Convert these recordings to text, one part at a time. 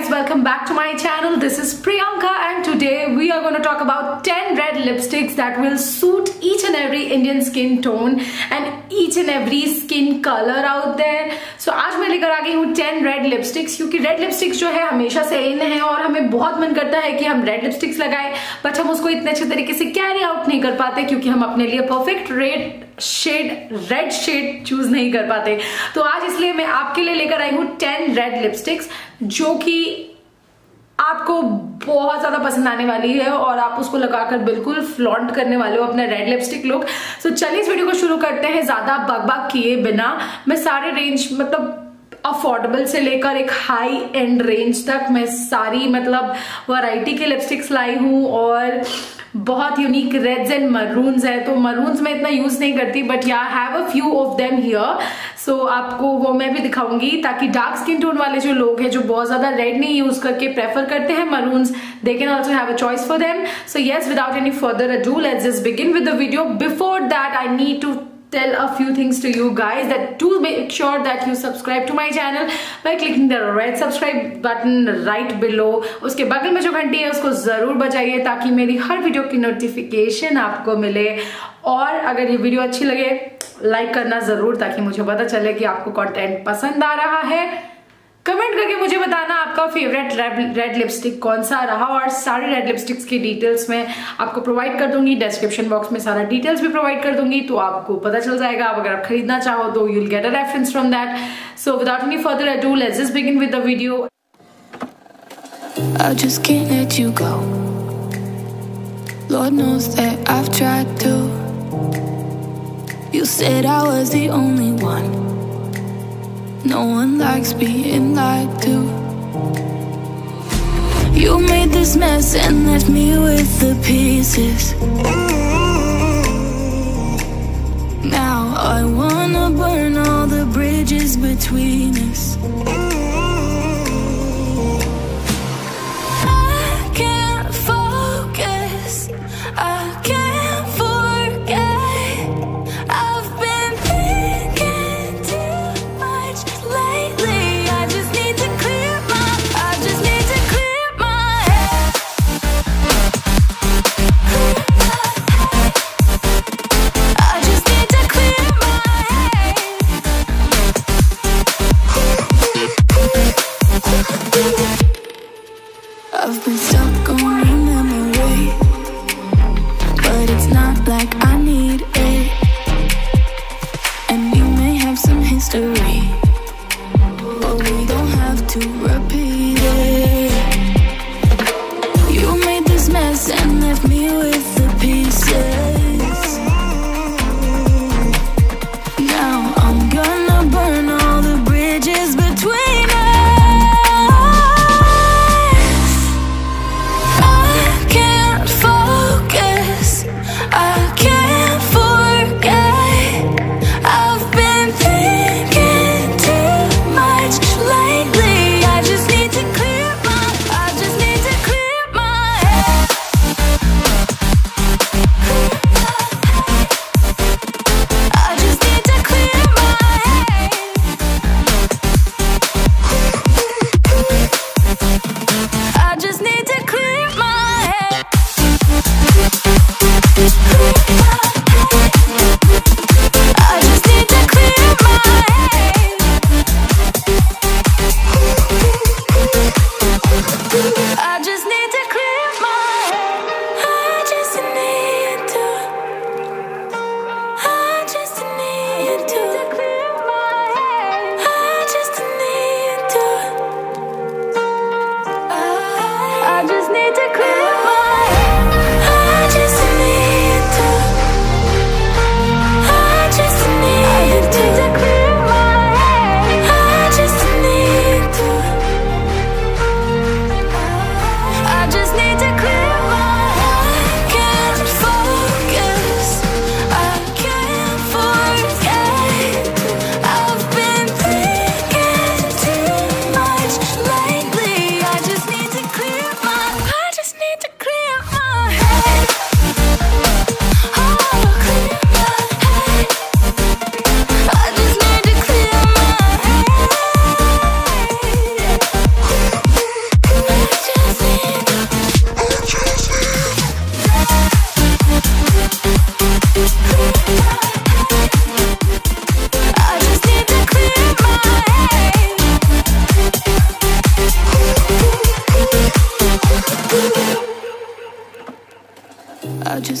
guys, welcome back to my channel. This is Priyanka and today we are going to talk about 10 red lipsticks that will suit each and every Indian skin tone and each and every skin color out there. So आज मैं लेकर आ गई हूँ 10 red lipsticks क्योंकि red lipsticks जो है हमेशा से इन है और हमें बहुत मन करता है कि हम red lipsticks लगाएं बट हम उसको इतने अच्छे तरीके से carry out नहीं कर पाते क्योंकि हम अपने लिए perfect रेड शेड चूज नहीं कर पाते. तो आज इसलिए मैं आपके लिए लेकर आई हूं 10 रेड लिपस्टिक्स जो कि आपको बहुत ज्यादा पसंद आने वाली है और आप उसको लगाकर बिल्कुल फ्लॉन्ट करने वाले हो अपना रेड लिपस्टिक लुक. सो चलिए इस वीडियो को शुरू करते हैं. ज्यादा बकबक किए बिना मैं सारे रेंज मतलब अफोर्डेबल से लेकर एक हाई एंड रेंज तक मैं सारी मतलब वैरायटी के लिपस्टिक्स लाई हूँ और बहुत यूनिक रेड्स एंड मरून्स है. तो मरून्स मैं इतना यूज नहीं करती but ya have a few of them here. So आपको वो मैं भी दिखाऊंगी ताकि डार्क स्किन टोन वाले जो लोग हैं जो बहुत ज्यादा रेड नहीं यूज करके प्रेफर करते हैं maroons, they can also have a choice for them. So yes, without any further ado let's just begin with the video. Before that I need to tell a few things to you guys that do make sure that you subscribe to my channel by clicking the red subscribe button right below. उसके बगल में जो घंटी है उसको जरूर बजाइए ताकि मेरी हर वीडियो की नोटिफिकेशन आपको मिले. और अगर ये वीडियो अच्छी लगे लाइक करना जरूर ताकि मुझे पता चले कि आपको कंटेंट पसंद आ रहा है. कमेंट करके मुझे बताना आपका फेवरेट रेड लिपस्टिक कौन सा रहा और सारे रेड लिपस्टिक्स की डिटेल्स मैं आपको प्रोवाइड कर दूंगी. डिस्क्रिप्शन बॉक्स में सारा डिटेल्स भी प्रोवाइड कर दूंगी तो आपको पता चल जाएगा. आप अगर आप खरीदना चाहो तो you will get a reference from that. So without any further ado let's just begin with the video. I just can't let you go. Lord knows that I've tried to. You said I was the only one. No one likes being lied to. You made this mess and left me with the pieces. Now I wanna burn all the bridges between us. I can't focus, I can't. I just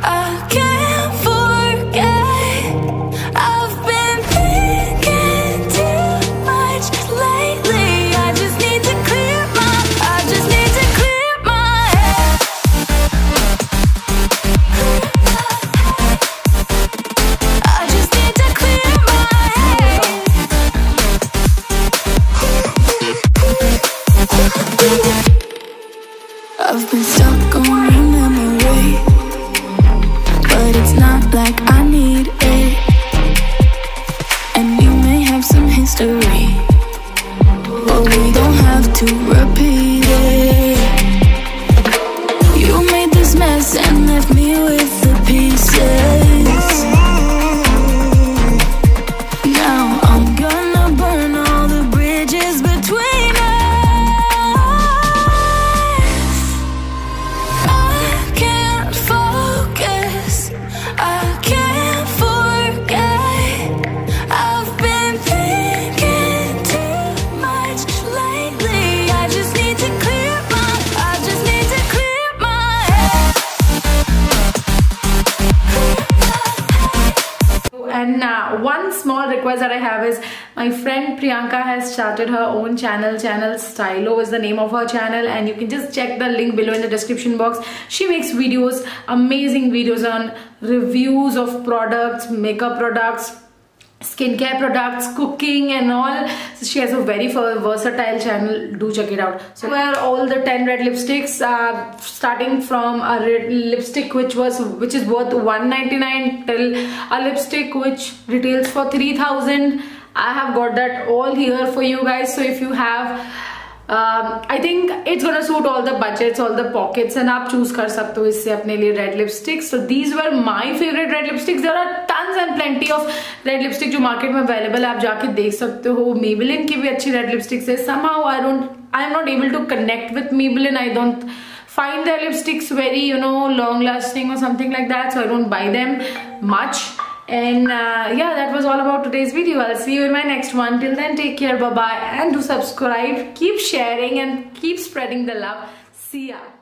I can't forget. I've been thinking too much lately. I just need to clear my head. I just need to clear my head. I've been stuck on your memory, but it's not like I need it. And we may have some history, but we don't have to repeat it. You made this mess and left me with the pieces. Now I'm gonna burn all the bridges between us. I can't focus, I can't forget. I've been thinking too much lately. I just need to clear my head. And one small request that I have is, my friend Priyanka has started her own channel. Channel Styloo is the name of her channel, and you can just check the link below in the description box. She makes videos, amazing videos on reviews of products, makeup products, skincare products, cooking and all. So she has a very versatile channel, do check it out. So where all the 10 red lipsticks, starting from a red lipstick which is worth 199 till a lipstick which retails for 3000. I have got that all here for you guys. So if you have, I think it's gonna suit all the budgets, all the pockets, and आप choose कर सकते हो इससे अपने लिए red lipsticks. So these were my favorite red lipsticks. There are tons and plenty of red lipsticks जो market में available है, आप जाके देख सकते हो. Maybelline की भी अच्छी red lipsticks है. Somehow I am not able to connect with Maybelline. I don't find their lipsticks very, you know, long lasting or something like that. So I don't buy them much. And yeah, that was all about today's video. I'll see you in my next one. Till then, take care, bye bye, and do subscribe, keep sharing and keep spreading the love. See ya.